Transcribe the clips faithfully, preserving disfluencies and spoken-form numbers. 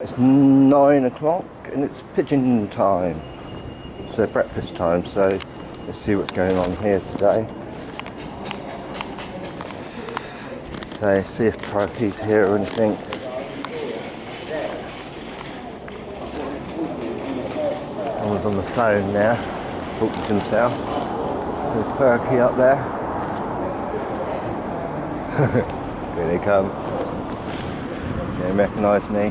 It's nine o'clock and it's pigeon time, so breakfast time, so let's see what's going on here today. So see if Perky's here or anything. I was on the phone now, talking to himself. There's Perky up there. Here they come. They recognise me.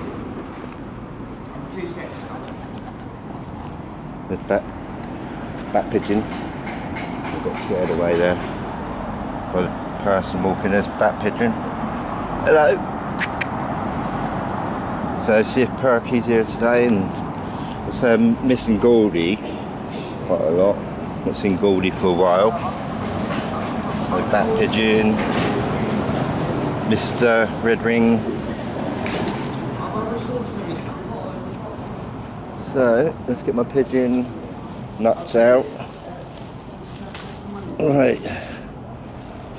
With that bat pigeon, I got scared away there by the person walking this bat pigeon. Hello. So I see if Perky's here today, and so I'm missing Gordy quite a lot. Not seen Gordy for a while. So bat pigeon, Mister Red Ring. So let's get my pigeon nuts out. Right,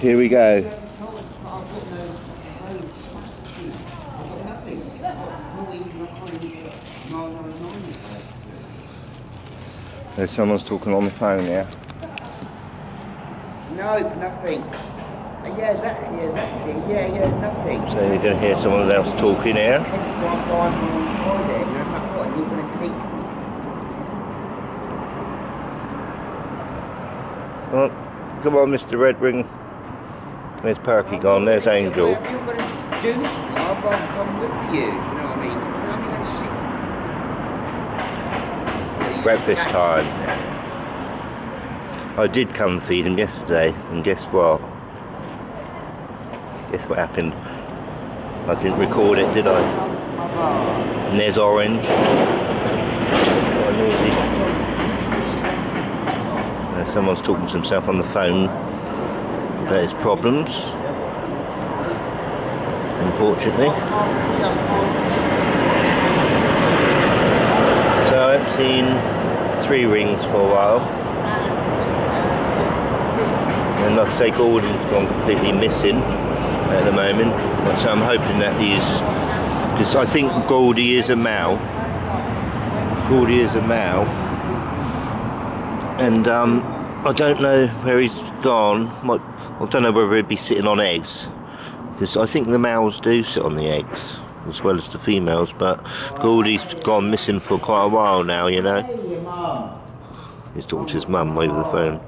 here we go. There's someone's talking on the phone now. No, nothing. Yeah, exactly, exactly. Yeah, yeah, nothing. So you're going to hear someone else talking here. Come on, come on, Mister Red Ring. There's Perky gone, there's Angel. If you're going to do something, I'll come with you, you know what I mean? I'm going to sit. Breakfast time. I did come feed him yesterday, and guess what? Guess what happened? I didn't record it, did I? And there's Orange. Someone's talking to himself on the phone about his problems, unfortunately. So I haven't seen Three Rings for a while, and like I say, Gordon's gone completely missing at the moment, so I'm hoping that he's, because I think Gordy is a male. Gordy is a male, and um I don't know where he's gone. Might, I don't know whether he'd be sitting on eggs, because I think the males do sit on the eggs as well as the females, but Gordy's gone missing for quite a while now, you know. He's talking to his mum over the phone.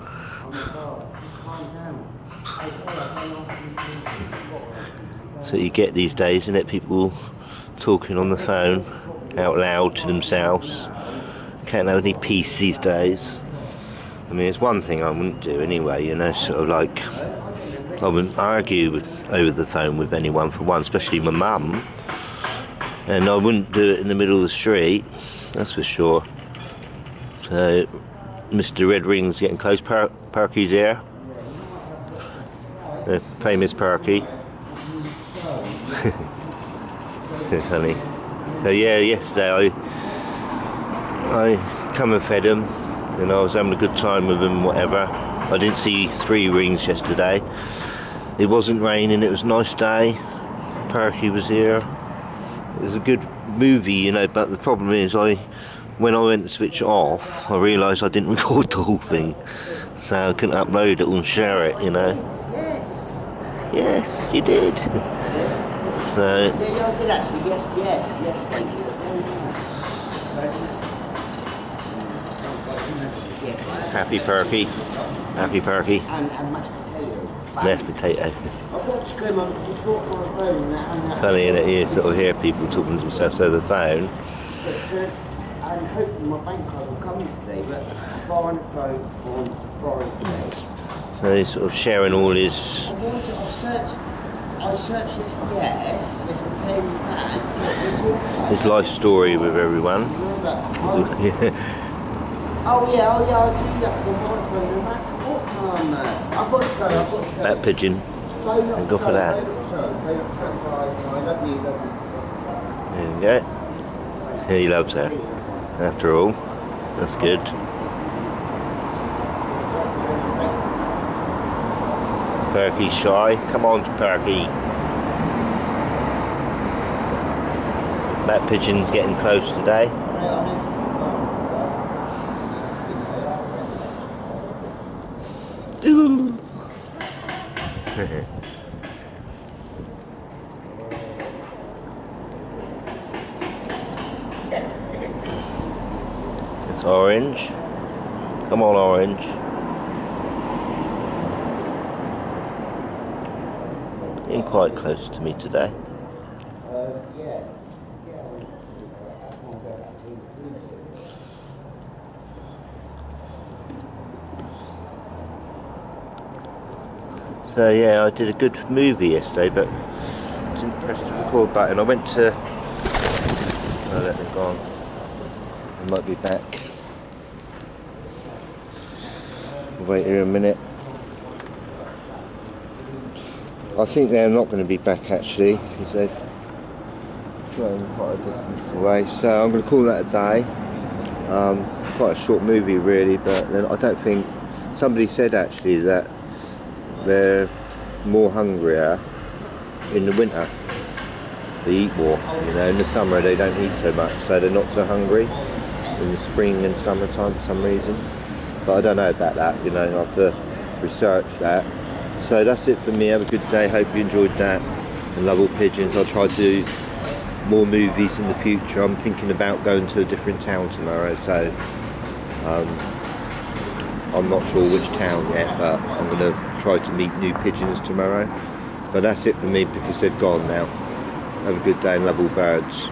So you get these days, isn't it? People talking on the phone out loud to themselves. Can't have any peace these days. I mean, it's one thing I wouldn't do anyway, you know, sort of like, I wouldn't argue with, over the phone with anyone, for one, especially my mum. And I wouldn't do it in the middle of the street, that's for sure. So, Mister Red Ring's getting close. Per Perky's here. The famous Perky. So funny. So yeah, yesterday I, I come and fed him. You know, I was having a good time with him, whatever. I didn't see Three Rings yesterday. It wasn't raining, it was a nice day. Perky was here. It was a good movie, you know, but the problem is, I, when I went to switch it off, I realised I didn't record the whole thing. So I couldn't upload it and share it, you know. Yes. Yes, you did. So... Yeah, I did actually, yes, yes, yes, thank you. Happy Perky, happy Perky. And, and mashed potato. Mashed potato. I've got to go, Mum, because it's not on the phone. And that, funny, isn't it? You sort of hear people talking to themselves over the phone. But, uh, I'm hoping my bank card will come today, but foreign phone, foreign, foreign place. So he's sort of sharing all his... I wanted to search, I searched this, yes, it's preparing the bag. His life story with everyone. Oh yeah, oh yeah, I'll do that because I'm going for no matter what time. I've got to go, I've got to go. That pigeon. And go for that. There you go. He loves her. After all, that's good. Perky's shy. Come on, Perky. That pigeon's getting close today. It's Orange. Come on, Orange. You're quite close to me today. So yeah, I did a good movie yesterday, but didn't press the record button. I went to... Oh, let them go on. I might be back. We'll wait here a minute. I think they're not going to be back actually, because they've flown quite a distance away. So I'm going to call that a day. Um, quite a short movie really, but I don't think... Somebody said actually that they're more hungrier in the winter. They eat more, you know. In the summer they don't eat so much, so they're not so hungry in the spring and summertime for some reason. But I don't know about that, you know, I have to research that. So that's it for me. Have a good day. Hope you enjoyed that, and love all pigeons. I'll try to do more movies in the future. I'm thinking about going to a different town tomorrow, so um, I'm not sure which town yet, but I'm going to try to meet new pigeons tomorrow. But that's it for me because they've gone now. Have a good day and love all birds.